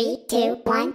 3, 2, 1, go!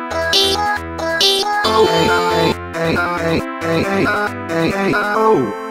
hey, hey, hey, hey, oh.